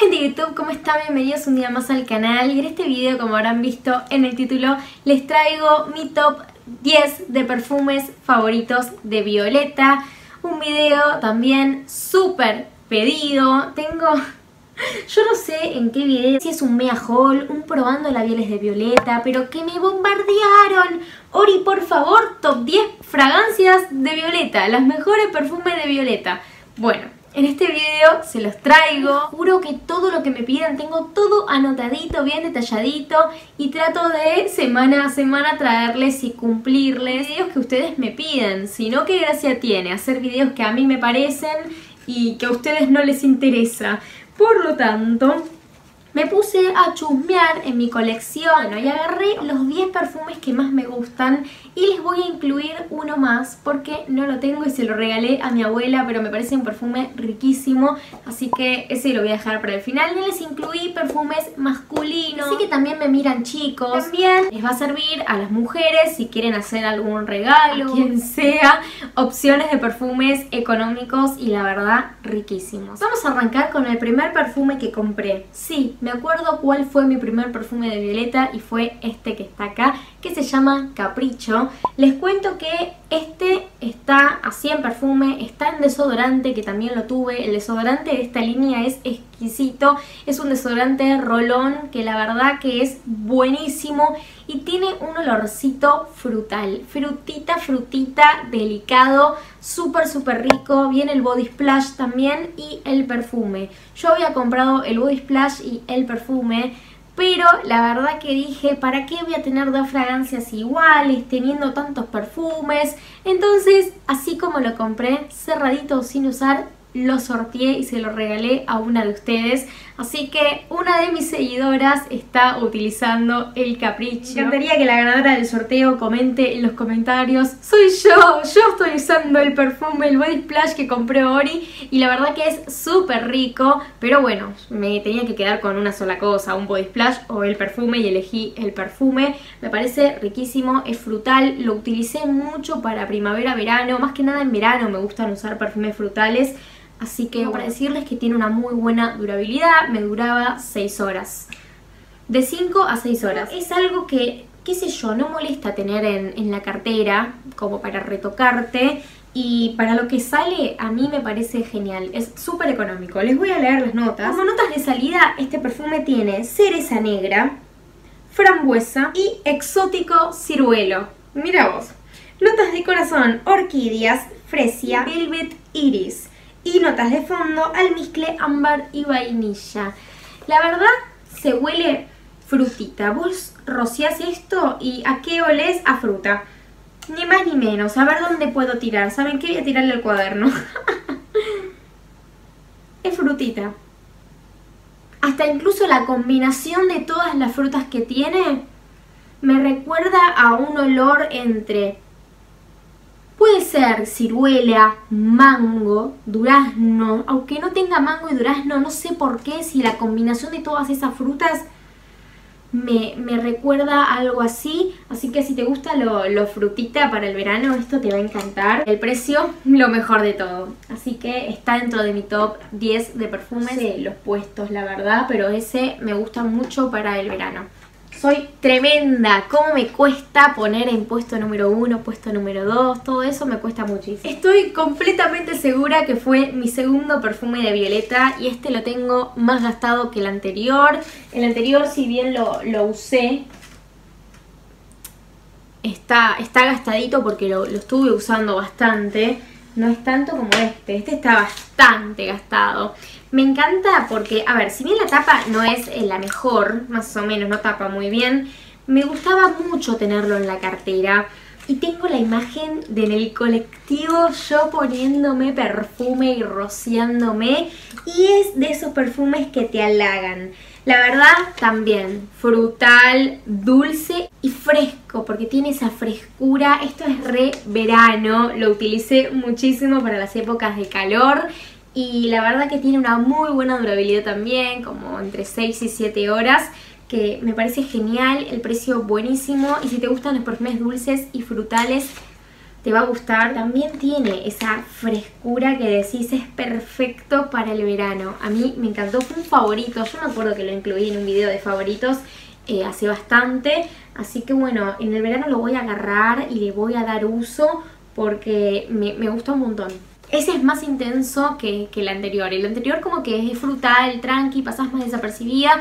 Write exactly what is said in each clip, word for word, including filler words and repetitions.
gente de YouTube, ¿cómo están? Bienvenidos un día más al canal. Y en este video, como habrán visto en el título, les traigo mi top diez de perfumes favoritos de Violeta. Un video también súper pedido. Tengo... yo no sé en qué video, si es un mea haul, un probando labiales de Violeta, pero que me bombardearon. Ori, por favor, top diez fragancias de Violeta, los mejores perfumes de Violeta. Bueno, en este video se los traigo. Juro que todo lo que me pidan tengo todo anotadito, bien detalladito, y trato de semana a semana traerles y cumplirles videos que ustedes me pidan. Si no, ¿qué gracia tiene hacer videos que a mí me parecen y que a ustedes no les interesa? Por lo tanto, me puse a chusmear en mi colección, ¿no? Y agarré los diez perfumes que más me gustan y les voy a incluir uno más porque no lo tengo y se lo regalé a mi abuela, pero me parece un perfume riquísimo, así que ese lo voy a dejar para el final. No les incluí perfumes masculinos, así que también me miran chicos. También les va a servir a las mujeres si quieren hacer algún regalo, a quien sea, opciones de perfumes económicos y la verdad riquísimos. Vamos a arrancar con el primer perfume que compré. Sí, me acuerdo cuál fue mi primer perfume de Violeta y fue este que está acá, que se llama Caprichio. Les cuento que este está así en perfume, está en desodorante, que también lo tuve. El desodorante de esta línea es exquisito, es un desodorante rolón que la verdad que es buenísimo y tiene un olorcito frutal, frutita, frutita, delicado, súper, súper rico. Viene el body splash también y el perfume. Yo había comprado el body splash y el perfume, pero la verdad que dije, ¿para qué voy a tener dos fragancias iguales teniendo tantos perfumes? Entonces, así como lo compré, cerradito, sin usar, lo sorteé y se lo regalé a una de ustedes. Así que una de mis seguidoras está utilizando el Caprichio. Me encantaría que la ganadora del sorteo comente en los comentarios: soy yo, yo estoy usando el perfume, el body splash que compré Ori, y la verdad que es súper rico. Pero bueno, me tenía que quedar con una sola cosa, un body splash o el perfume, y elegí el perfume. Me parece riquísimo, es frutal, lo utilicé mucho para primavera, verano. Más que nada en verano me gustan usar perfumes frutales. Así que para decirles que tiene una muy buena durabilidad, me duraba seis horas. De cinco a seis horas. Es algo que, qué sé yo, no molesta tener en, en la cartera, como para retocarte. Y para lo que sale, a mí me parece genial. Es súper económico. Les voy a leer las notas. Como notas de salida, este perfume tiene cereza negra, frambuesa y exótico ciruelo. Mirá vos. Notas de corazón, orquídeas, fresia, velvet iris. Y notas de fondo, almizcle, ámbar y vainilla. La verdad, se huele frutita. Vos rociás esto y ¿a qué olés? A fruta. Ni más ni menos. A ver dónde puedo tirar. ¿Saben qué? Voy a tirarle al cuaderno. Es frutita. Hasta incluso la combinación de todas las frutas que tiene me recuerda a un olor entre... puede ser ciruela, mango, durazno. Aunque no tenga mango y durazno, no sé por qué, si la combinación de todas esas frutas me, me recuerda a algo así. Así que si te gusta lo, lo frutita para el verano, esto te va a encantar. El precio, lo mejor de todo. Así que está dentro de mi top diez de perfumes, de los puestos, la verdad. Pero ese me gusta mucho para el verano. Soy tremenda, cómo me cuesta poner en puesto número uno, puesto número dos, todo eso me cuesta muchísimo. Estoy completamente segura que fue mi segundo perfume de Violeta y este lo tengo más gastado que el anterior. El anterior, si bien lo, lo usé, está, está gastadito porque lo, lo estuve usando bastante. No es tanto como este, este está bastante gastado. Me encanta porque, a ver, si bien la tapa no es la mejor, más o menos, no tapa muy bien, me gustaba mucho tenerlo en la cartera. Y tengo la imagen de en el colectivo yo poniéndome perfume y rociándome. Y es de esos perfumes que te halagan. La verdad, también, frutal, dulce y fresco, porque tiene esa frescura. Esto es re verano, lo utilicé muchísimo para las épocas de calor. Y la verdad que tiene una muy buena durabilidad también, como entre seis y siete horas. Que me parece genial, el precio buenísimo. Y si te gustan los perfumes dulces y frutales, te va a gustar. También tiene esa frescura que decís es perfecto para el verano. A mí me encantó, fue un favorito. Yo me acuerdo que lo incluí en un video de favoritos eh, hace bastante. Así que bueno, en el verano lo voy a agarrar y le voy a dar uso porque me, me gusta un montón. Ese es más intenso que, que el anterior. El anterior como que es frutal, tranqui, pasás más desapercibida.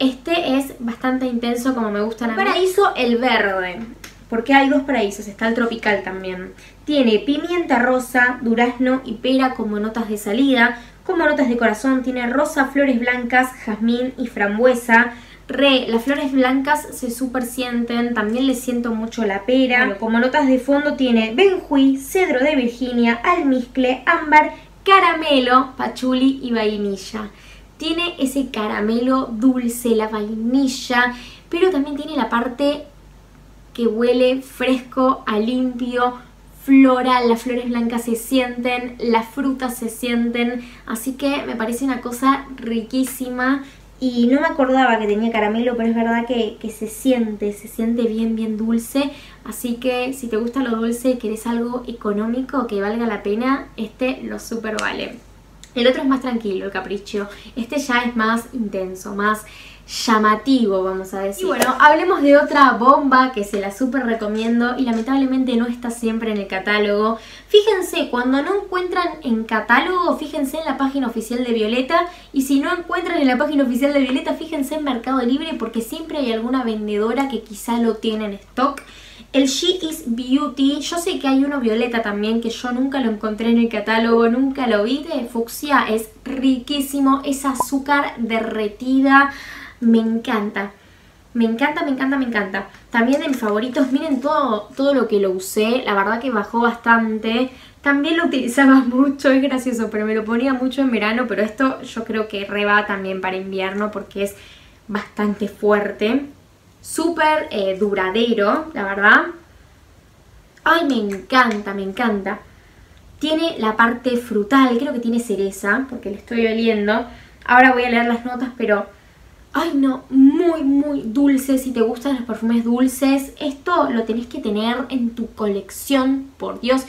Este es bastante intenso como me gustan a mí. Paraíso el verde, porque hay dos paraísos, está el tropical también. Tiene pimienta rosa, durazno y pera como notas de salida. Como notas de corazón tiene rosa, flores blancas, jazmín y frambuesa. Re, las flores blancas se super sienten, también les siento mucho la pera. Bueno, como notas de fondo tiene benjuí, cedro de Virginia, almizcle, ámbar, caramelo, pachuli y vainilla. Tiene ese caramelo dulce, la vainilla, pero también tiene la parte que huele fresco, a limpio, floral. Las flores blancas se sienten, las frutas se sienten, así que me parece una cosa riquísima. Y no me acordaba que tenía caramelo, pero es verdad que, que se siente, se siente bien, bien dulce. Así que si te gusta lo dulce y querés algo económico que valga la pena, este lo super vale. El otro es más tranquilo, el Caprichio. Este ya es más intenso, más llamativo, vamos a decir. Y bueno, hablemos de otra bomba que se la súper recomiendo y lamentablemente no está siempre en el catálogo. Fíjense, cuando no encuentran en catálogo, fíjense en la página oficial de Violeta, y si no encuentran en la página oficial de Violeta, fíjense en Mercado Libre, porque siempre hay alguna vendedora que quizá lo tiene en stock. El She Is Beauty, yo sé que hay uno violeta también que yo nunca lo encontré en el catálogo, nunca lo vi, de fucsia, es riquísimo, es azúcar derretida, me encanta, me encanta, me encanta, me encanta. También de mis favoritos, miren todo, todo lo que lo usé, la verdad que bajó bastante, también lo utilizaba mucho, es gracioso, pero me lo ponía mucho en verano, pero esto yo creo que reba también para invierno porque es bastante fuerte. Súper eh, duradero, la verdad. Ay, me encanta, me encanta. Tiene la parte frutal, creo que tiene cereza, porque le estoy oliendo. Ahora voy a leer las notas, pero... ay, no, muy, muy dulce. Si te gustan los perfumes dulces, esto lo tenés que tener en tu colección, por Dios.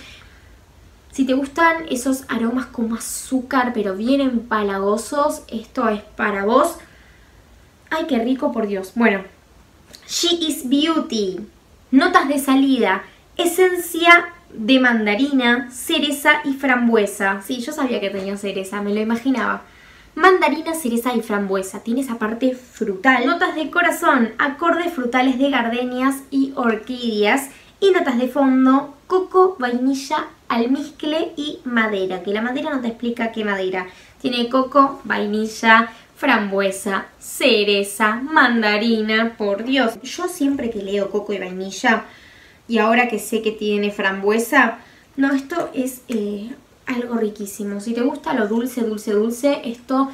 Si te gustan esos aromas como azúcar, pero bien empalagosos, esto es para vos. Ay, qué rico, por Dios. Bueno. She Is Beauty, notas de salida, esencia de mandarina, cereza y frambuesa. Sí, yo sabía que tenía cereza, me lo imaginaba. Mandarina, cereza y frambuesa, tiene esa parte frutal. Notas de corazón, acordes frutales de gardenias y orquídeas. Y notas de fondo, coco, vainilla, almizcle y madera. Que la madera no te explica qué madera. Tiene coco, vainilla, frambuesa, cereza, mandarina, por Dios. Yo siempre que leo coco y vainilla, y ahora que sé que tiene frambuesa, no, esto es eh, algo riquísimo. Si te gusta lo dulce, dulce, dulce, esto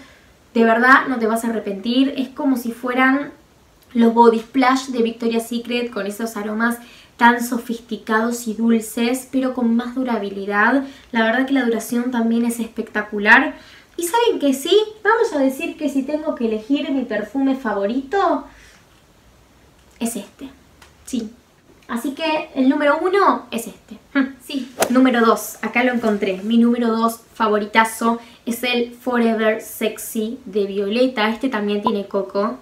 de verdad no te vas a arrepentir. Es como si fueran los body splash de Victoria's Secret con esos aromas tan sofisticados y dulces, pero con más durabilidad. La verdad que la duración también es espectacular. Y saben que sí, vamos a decir que si tengo que elegir mi perfume favorito, es este, sí. Así que el número uno es este, sí. Número dos, acá lo encontré, mi número dos favoritazo es el Forever Sexy de Violeta. Este también tiene coco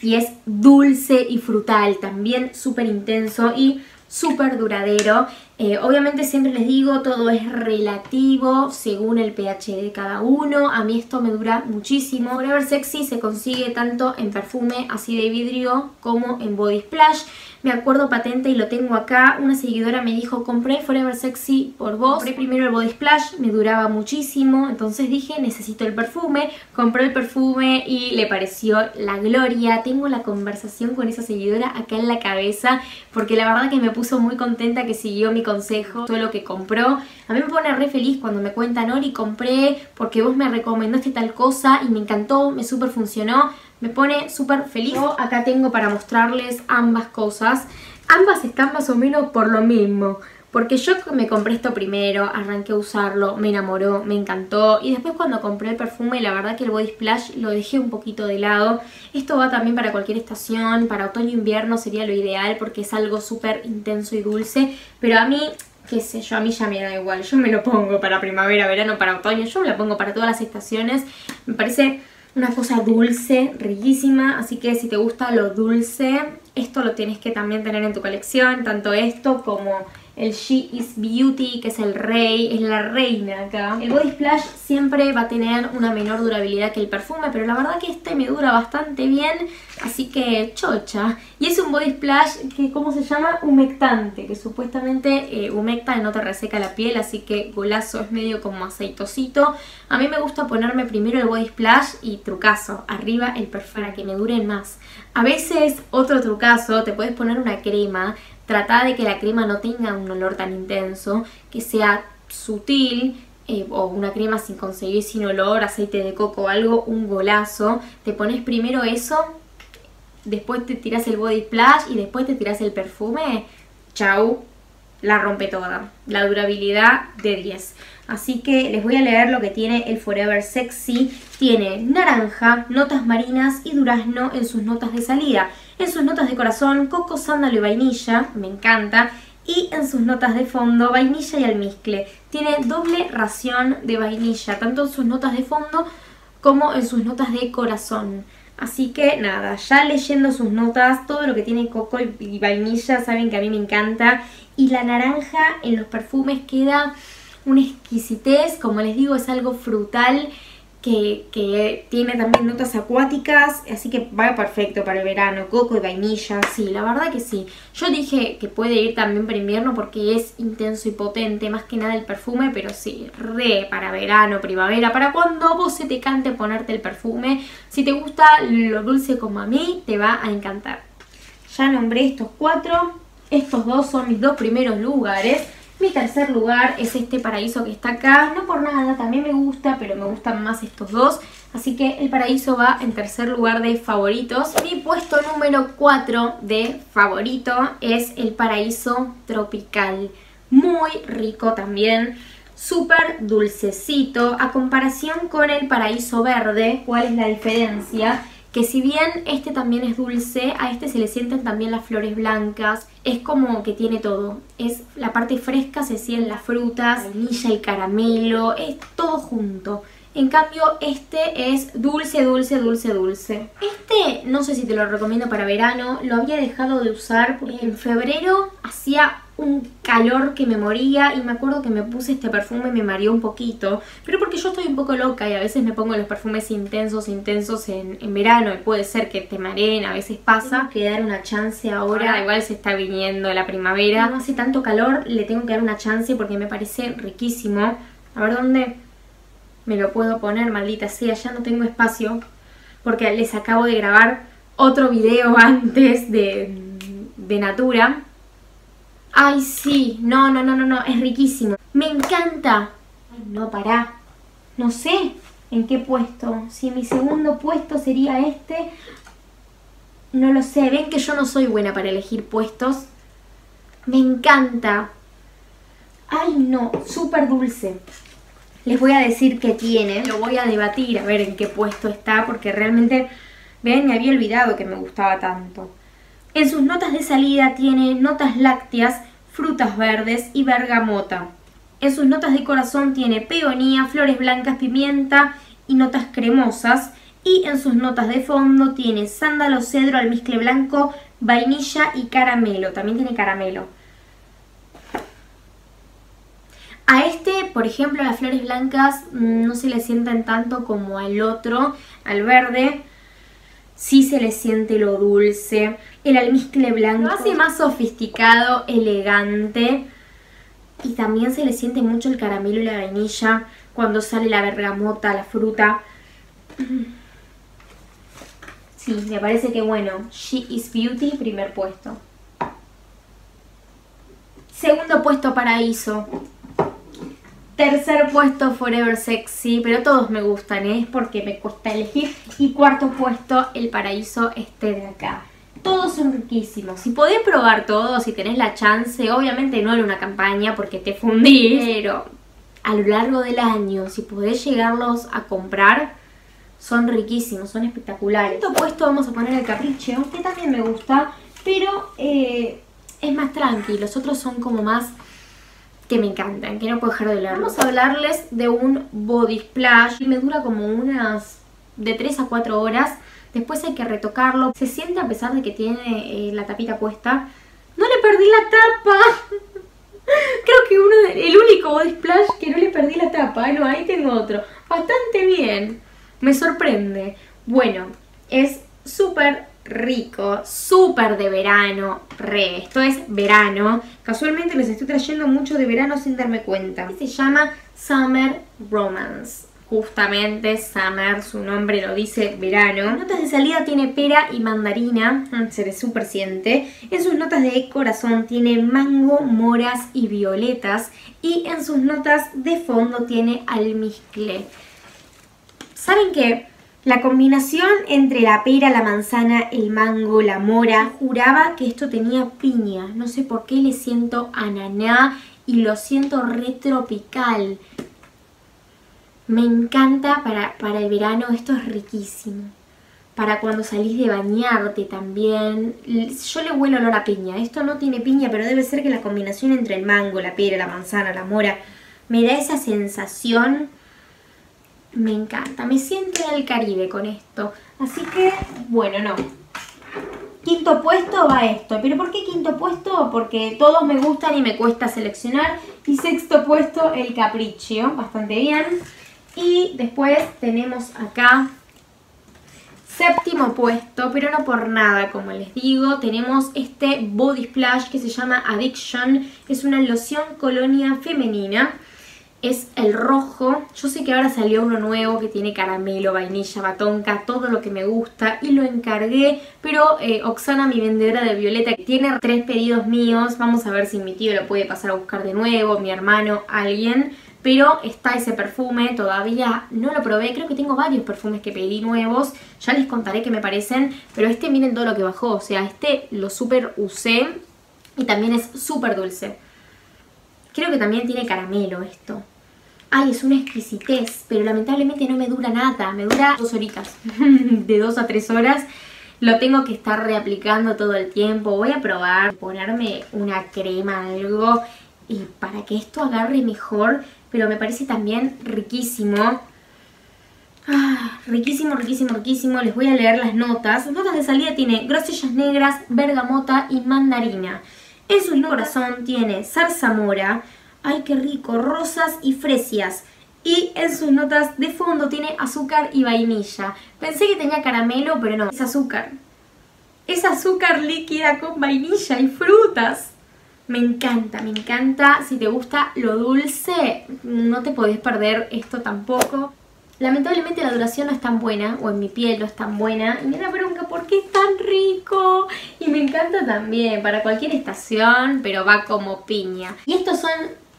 y es dulce y frutal, también súper intenso y súper duradero. Eh, obviamente siempre les digo, todo es relativo según el pH de cada uno. A mí esto me dura muchísimo. Forever Sexy se consigue tanto en perfume así de vidrio como en body splash. Me acuerdo patente y lo tengo acá. Una seguidora me dijo, compré Forever Sexy por vos. Compré primero el body splash, me duraba muchísimo. Entonces dije, necesito el perfume. Compré el perfume y le pareció la gloria. Tengo la conversación con esa seguidora acá en la cabeza porque la verdad que me puse puso muy contenta que siguió mi consejo, todo lo que compró. A mí me pone re feliz cuando me cuentan, Ori, compré porque vos me recomendaste tal cosa y me encantó, me súper funcionó, me pone súper feliz. Yo acá tengo para mostrarles ambas cosas, ambas están más o menos por lo mismo, porque yo me compré esto primero, arranqué a usarlo, me enamoró, me encantó, y después cuando compré el perfume, la verdad que el body splash lo dejé un poquito de lado. Esto va también para cualquier estación, para otoño e invierno sería lo ideal porque es algo súper intenso y dulce, pero a mí qué sé yo, a mí ya me da igual. Yo me lo pongo para primavera, verano, para otoño. Yo me lo pongo para todas las estaciones. Me parece una cosa dulce, riquísima. Así que si te gusta lo dulce, esto lo tienes que también tener en tu colección. Tanto esto como el She is Beauty, que es el rey, es la reina acá. El Body Splash siempre va a tener una menor durabilidad que el perfume, pero la verdad que este me dura bastante bien, así que chocha. Y es un Body Splash que, ¿cómo se llama? Humectante, que supuestamente eh, humecta y no te reseca la piel, así que golazo, es medio como aceitosito. A mí me gusta ponerme primero el Body Splash y trucazo, arriba el perfume, para que me dure más. A veces, otro trucazo, te puedes poner una crema. Trata de que la crema no tenga un olor tan intenso, que sea sutil, eh, o una crema sin conseguir, sin olor, aceite de coco o algo, un golazo. Te pones primero eso, después te tiras el Body Splash y después te tiras el perfume. Chau, la rompe toda. La durabilidad de diez. Así que les voy a leer lo que tiene el Forever Sexy. Tiene naranja, notas marinas y durazno en sus notas de salida. En sus notas de corazón, coco, sándalo y vainilla, me encanta. Y en sus notas de fondo, vainilla y almizcle. Tiene doble ración de vainilla, tanto en sus notas de fondo como en sus notas de corazón. Así que nada, ya leyendo sus notas, todo lo que tiene coco y vainilla, saben que a mí me encanta. Y la naranja en los perfumes queda una exquisitez, como les digo, es algo frutal. Que, que tiene también notas acuáticas, así que va perfecto para el verano. Coco y vainilla, sí, la verdad que sí. Yo dije que puede ir también para invierno porque es intenso y potente, más que nada el perfume, pero sí, re para verano, primavera, para cuando vos se te cante ponerte el perfume. Si te gusta lo dulce como a mí, te va a encantar. Ya nombré estos cuatro, estos dos son mis dos primeros lugares. Mi tercer lugar es este Paraiso que está acá, no por nada, también me gusta, pero me gustan más estos dos. Así que el Paraiso va en tercer lugar de favoritos. Mi puesto número cuatro de favorito es el Paraiso Tropical. Muy rico también, súper dulcecito, a comparación con el Paraiso Verde. ¿Cuál es la diferencia? Que si bien este también es dulce, a este se le sienten también las flores blancas. Es como que tiene todo. Es la parte fresca, se siguen las frutas, vainilla y caramelo, es todo junto. En cambio este es dulce, dulce, dulce, dulce. Este no sé si te lo recomiendo para verano, lo había dejado de usar porque en febrero hacía un calor que me moría y me acuerdo que me puse este perfume y me mareó un poquito, pero porque yo estoy un poco loca y a veces me pongo los perfumes intensos intensos en, en verano y puede ser que te mareen, a veces pasa. Tengo que dar una chance ahora, igual se está viniendo la primavera, no hace tanto calor, le tengo que dar una chance porque me parece riquísimo. A ver dónde me lo puedo poner, maldita sea, ya no tengo espacio porque les acabo de grabar otro video antes de, de Natura. Ay, sí, no, no, no, no, no, es riquísimo. Me encanta. Ay, no, pará. No sé en qué puesto. Si mi segundo puesto sería este. No lo sé. Ven que yo no soy buena para elegir puestos. Me encanta. Ay, no, súper dulce. Les voy a decir qué tiene. Lo voy a debatir a ver en qué puesto está porque realmente, ven, me había olvidado que me gustaba tanto. En sus notas de salida tiene notas lácteas, frutas verdes y bergamota. En sus notas de corazón tiene peonía, flores blancas, pimienta y notas cremosas. Y en sus notas de fondo tiene sándalo, cedro, almizcle blanco, vainilla y caramelo. También tiene caramelo. A este, por ejemplo, las flores blancas no se le sientan tanto como al otro, al verde. Sí se le siente lo dulce, el almizcle blanco. Lo hace más sofisticado, elegante. Y también se le siente mucho el caramelo y la vainilla cuando sale la bergamota, la fruta. Sí, me parece que bueno. She is Beauty, primer puesto. Segundo puesto Paraiso. Tercer puesto Forever Sexy, pero todos me gustan, ¿eh? Es porque me cuesta elegir. Y cuarto puesto el Paraiso este de acá. Todos son riquísimos. Si podés probar todos, si tenés la chance, obviamente no en una campaña porque te fundís, pero a lo largo del año, si podés llegarlos a comprar, son riquísimos, son espectaculares. En este puesto vamos a poner el Caprichio, que también me gusta, pero eh, es más tranquilo. Los otros son como más que me encantan, que no puedo dejar de leerlo. Vamos a hablarles de un body splash. Me dura como unas de tres a cuatro horas. Después hay que retocarlo. Se siente a pesar de que tiene eh, la tapita puesta. ¡No le perdí la tapa! Creo que uno de, el único body splash que no le perdí la tapa. No, ahí tengo otro. Bastante bien. Me sorprende. Bueno, es súper rico, súper de verano, re, esto es verano. Casualmente les estoy trayendo mucho de verano sin darme cuenta. Se llama Summer Romance. Justamente Summer, su nombre lo dice, verano. Notas de salida tiene pera y mandarina, se le súper siente. En sus notas de corazón tiene mango, moras y violetas. Y en sus notas de fondo tiene almizcle. ¿Saben qué? La combinación entre la pera, la manzana, el mango, la mora. Yo juraba que esto tenía piña. No sé por qué le siento ananá y lo siento re tropical. Me encanta para, para el verano. Esto es riquísimo. Para cuando salís de bañarte también. Yo le huelo olor a piña. Esto no tiene piña, pero debe ser que la combinación entre el mango, la pera, la manzana, la mora me da esa sensación. Me encanta, me siento en el Caribe con esto. Así que, bueno, no. Quinto puesto va esto. ¿Pero por qué quinto puesto? Porque todos me gustan y me cuesta seleccionar. Y sexto puesto, el Caprichio. Bastante bien. Y después tenemos acá séptimo puesto, pero no por nada, como les digo. Tenemos este body splash que se llama Adiction. Es una loción colonia femenina. Es el rojo. Yo sé que ahora salió uno nuevo que tiene caramelo, vainilla, batonca, todo lo que me gusta. Y lo encargué, pero eh, Oksana, mi vendedora de Violeta, tiene tres pedidos míos. Vamos a ver si mi tío lo puede pasar a buscar de nuevo, mi hermano, alguien. Pero está ese perfume, todavía no lo probé. Creo que tengo varios perfumes que pedí nuevos. Ya les contaré qué me parecen. Pero este, miren todo lo que bajó. O sea, este lo super usé y también es súper dulce. Creo que también tiene caramelo esto. Ay, es una exquisitez, pero lamentablemente no me dura nada. Me dura dos horitas, de dos a tres horas. Lo tengo que estar reaplicando todo el tiempo. Voy a probar, ponerme una crema, algo, y para que esto agarre mejor. Pero me parece también riquísimo. Ah, riquísimo, riquísimo, riquísimo. Les voy a leer las notas. Notas de salida tiene grosellas negras, bergamota y mandarina. En su corazón tiene zarzamora. ¡Ay, qué rico! Rosas y fresias. Y en sus notas de fondo tiene azúcar y vainilla. Pensé que tenía caramelo, pero no. Es azúcar. Es azúcar líquida con vainilla y frutas. Me encanta, me encanta. Si te gusta lo dulce, no te podés perder esto tampoco. Lamentablemente la duración no es tan buena, o en mi piel no es tan buena. Y me da bronca porque es tan rico. Y me encanta también, para cualquier estación, pero va como piña. Y estos son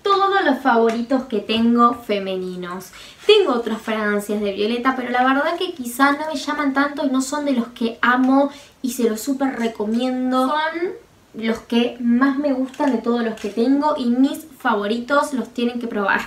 todos los favoritos que tengo femeninos. Tengo otras fragancias de Violeta, pero la verdad que quizás no me llaman tanto y no son de los que amo y se los súper recomiendo. Son los que más me gustan de todos los que tengo y mis favoritos los tienen que probar.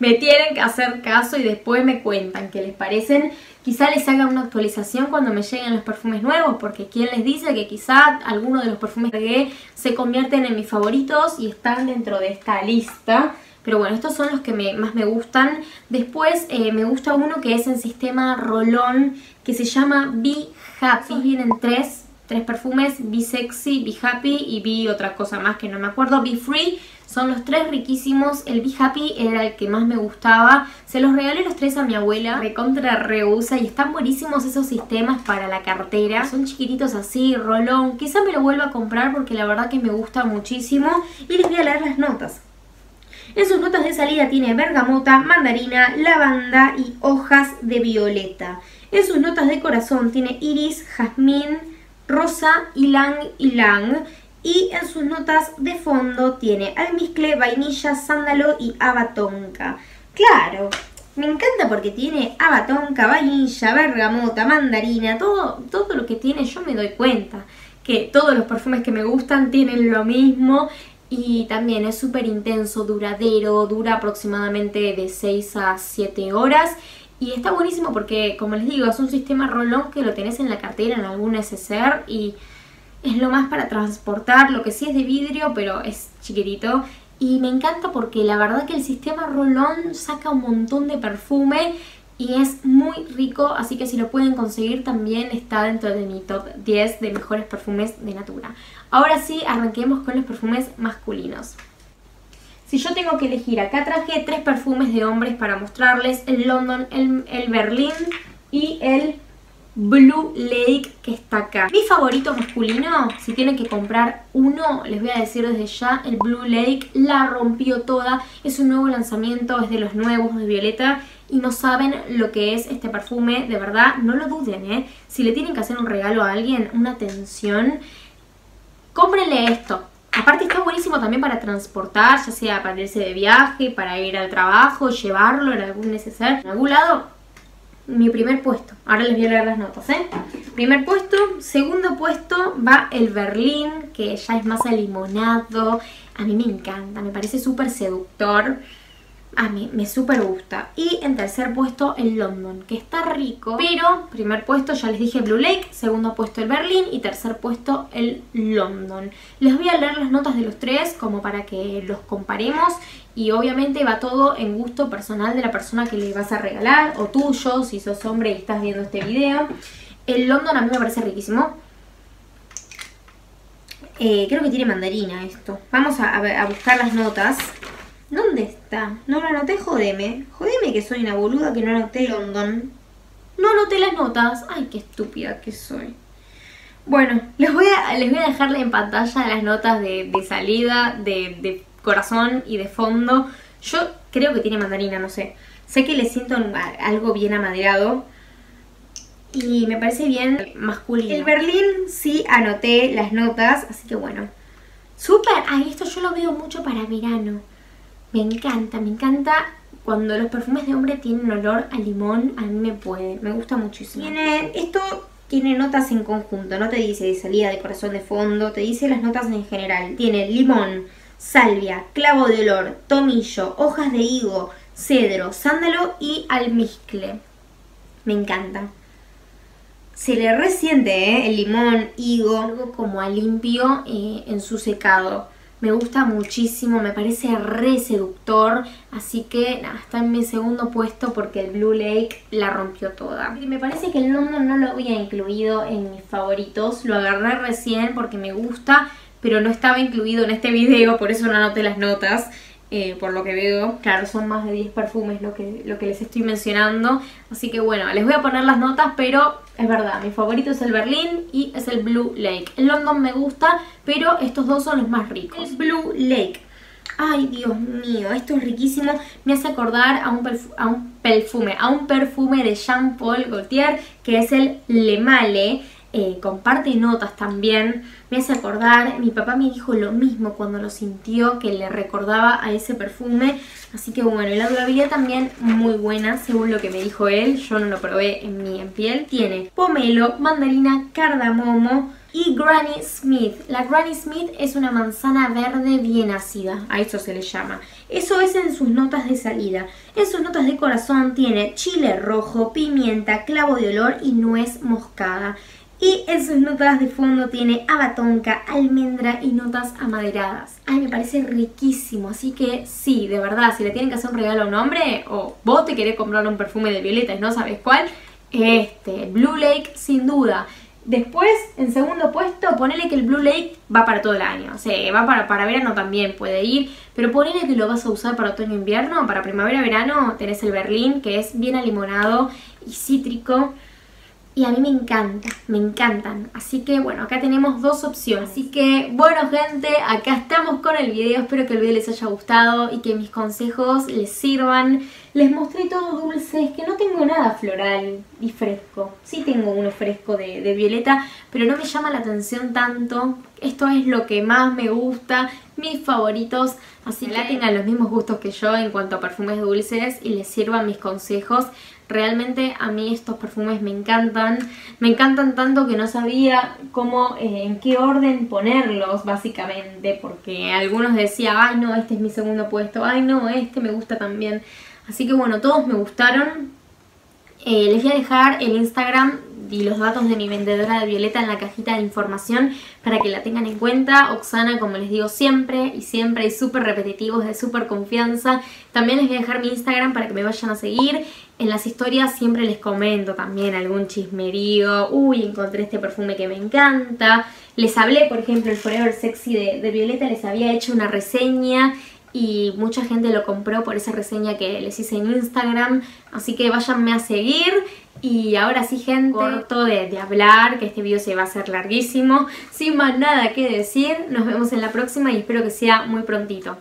Me tienen que hacer caso y después me cuentan qué les parecen. Quizá les haga una actualización cuando me lleguen los perfumes nuevos, porque quién les dice que quizá alguno de los perfumes que se convierten en mis favoritos y están dentro de esta lista. Pero bueno, estos son los que me, más me gustan. Después eh, me gusta uno que es en sistema rolón, que se llama Be Happy. Vienen tres, tres perfumes, Be Sexy, Be Happy y Be otra cosa más que no me acuerdo, Be Free. Son los tres riquísimos. El Be Happy era el que más me gustaba. Se los regalé los tres a mi abuela. Me contra reusa y están buenísimos esos sistemas para la cartera. Son chiquititos así, rolón. Quizá me lo vuelva a comprar porque la verdad que me gusta muchísimo. Y les voy a leer las notas. En sus notas de salida tiene bergamota, mandarina, lavanda y hojas de violeta. En sus notas de corazón tiene iris, jazmín, rosa, ylang ylang. Y en sus notas de fondo tiene almizcle, vainilla, sándalo y abatonca. Claro, me encanta porque tiene abatonca, vainilla, bergamota, mandarina, todo, todo lo que tiene. Yo me doy cuenta que todos los perfumes que me gustan tienen lo mismo. Y también es súper intenso, duradero, dura aproximadamente de seis a siete horas. Y está buenísimo porque, como les digo, es un sistema rolón que lo tenés en la cartera, en algún neceser y... es lo más para transportar, lo que sí es de vidrio, pero es chiquitito. y me encanta porque la verdad que el sistema Roll-On saca un montón de perfume y es muy rico, así que si lo pueden conseguir también está dentro de mi top diez de mejores perfumes de Natura. Ahora sí, arranquemos con los perfumes masculinos. Si yo tengo que elegir, acá traje tres perfumes de hombres para mostrarles, el London, el, el Berlín y el Blue Lake que está acá. Mi favorito masculino, si tienen que comprar uno, les voy a decir desde ya, el Blue Lake la rompió toda, es un nuevo lanzamiento, es de los nuevos de Violeta y no saben lo que es este perfume, de verdad, no lo duden, ¿eh? Si le tienen que hacer un regalo a alguien, una atención, cómprenle esto. Aparte está buenísimo también para transportar, ya sea para irse de viaje, para ir al trabajo, llevarlo en algún neceser, en algún lado. Mi primer puesto, ahora les voy a leer las notas, ¿eh? Primer puesto, segundo puesto va el Berlín, que ya es más alimonado. A mí me encanta, me parece súper seductor. A mí me súper gusta. Y en tercer puesto el London, que está rico. Pero primer puesto ya les dije Blue Lake, segundo puesto el Berlín y tercer puesto el London. Les voy a leer las notas de los tres como para que los comparemos. Y obviamente va todo en gusto personal de la persona que le vas a regalar, o tuyo, si sos hombre y estás viendo este video. El London a mí me parece riquísimo. Eh, creo que tiene mandarina esto. Vamos a, a buscar las notas. ¿Dónde está? No lo anoté, jodeme. Jodeme que soy una boluda que no anoté London. No anoté las notas. Ay, qué estúpida que soy. Bueno, les voy a, les voy a dejarle en pantalla las notas de, de salida, de, de corazón y de fondo. Yo creo que tiene mandarina, no sé. Sé que le siento algo bien amaderado. Y me parece bien masculino. El Berlín sí anoté las notas, así que bueno. ¡Súper! Ay, esto yo lo veo mucho para verano. Me encanta, me encanta cuando los perfumes de hombre tienen olor a limón, a mí me puede, me gusta muchísimo. Tiene, esto tiene notas en conjunto, no te dice de salida, de corazón, de fondo, te dice las notas en general. Tiene limón, salvia, clavo de olor, tomillo, hojas de higo, cedro, sándalo y almizcle. Me encanta. Se le resiente, ¿eh? El limón, higo, algo como a limpio eh, en su secado. Me gusta muchísimo, me parece re seductor, así que nada, está en mi segundo puesto porque el Blue Lake la rompió toda. Y me parece que el London no lo había incluido en mis favoritos, lo agarré recién porque me gusta, pero no estaba incluido en este video, por eso no anoté las notas, eh, por lo que veo. Claro, son más de diez perfumes lo que, lo que les estoy mencionando, así que bueno, les voy a poner las notas, pero... Es verdad, mi favorito es el Berlín y es el Blue Lake. El London me gusta, pero estos dos son los más ricos. El Blue Lake. Ay, Dios mío, esto es riquísimo. Me hace acordar a un, a un perfume, a un perfume de Jean-Paul Gaultier, que es el Le Male. Eh, comparte notas también. Me hace acordar, mi papá me dijo lo mismo cuando lo sintió, que le recordaba a ese perfume. Así que bueno, y la durabilidad también muy buena, según lo que me dijo él. Yo no lo probé en mi en piel. Tiene pomelo, mandarina, cardamomo y Granny Smith. La Granny Smith es una manzana verde bien ácida, a eso se le llama. Eso es en sus notas de salida. En sus notas de corazón tiene chile rojo, pimienta, clavo de olor y nuez moscada. Y en sus notas de fondo tiene abatonca, almendra y notas amaderadas. Ay, me parece riquísimo, así que sí, de verdad, si le tienen que hacer un regalo a un hombre, o vos te querés comprar un perfume de Violeta y no sabes cuál, este, Blue Lake sin duda. Después, en segundo puesto, ponele que el Blue Lake va para todo el año. O sea, va para, para verano también, puede ir. Pero ponele que lo vas a usar para otoño-invierno, para primavera-verano tenés el Berlín, que es bien alimonado y cítrico. Y a mí me encanta, me encantan. Así que bueno, acá tenemos dos opciones. Así que bueno gente, acá estamos con el video. Espero que el video les haya gustado y que mis consejos les sirvan. Les mostré todo dulce, es que no tengo nada floral y fresco. Sí tengo uno fresco de, de Violeta, pero no me llama la atención tanto. Esto es lo que más me gusta, mis favoritos. Así que tengan los mismos gustos que yo en cuanto a perfumes dulces y les sirvan mis consejos. Realmente a mí estos perfumes me encantan, me encantan tanto que no sabía cómo, eh, en qué orden ponerlos básicamente, porque algunos decían, ay no, este es mi segundo puesto, ay no, este me gusta también, así que bueno, todos me gustaron. Eh, les voy a dejar el Instagram y los datos de mi vendedora de Violeta en la cajita de información para que la tengan en cuenta. Oksana, como les digo siempre y siempre, es súper repetitivo, es de súper confianza. También les voy a dejar mi Instagram para que me vayan a seguir. En las historias siempre les comento también algún chismerío. Uy, encontré este perfume que me encanta. Les hablé, por ejemplo, el Forever Sexy de, de Violeta, les había hecho una reseña y mucha gente lo compró por esa reseña que les hice en Instagram. Así que váyanme a seguir. Y ahora sí, gente, corto de, de hablar, que este video se va a hacer larguísimo. Sin más nada que decir, nos vemos en la próxima y espero que sea muy prontito.